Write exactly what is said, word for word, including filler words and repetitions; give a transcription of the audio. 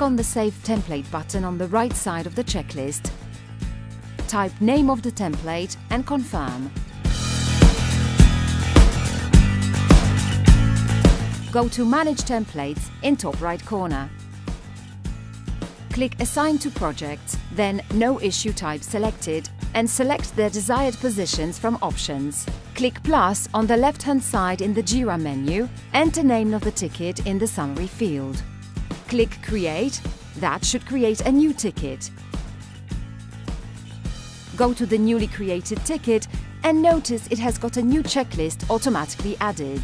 click on the Save Template button on the right side of the checklist. Type name of the template and confirm. Go to Manage Templates in top right corner. Click Assign to Projects, then No Issue Type selected, and select their desired positions from options. Click Plus on the left-hand side in the JIRA menu, enter name of the ticket in the summary field. Click Create, that should create a new ticket. Go to the newly created ticket and notice it has got a new checklist automatically added.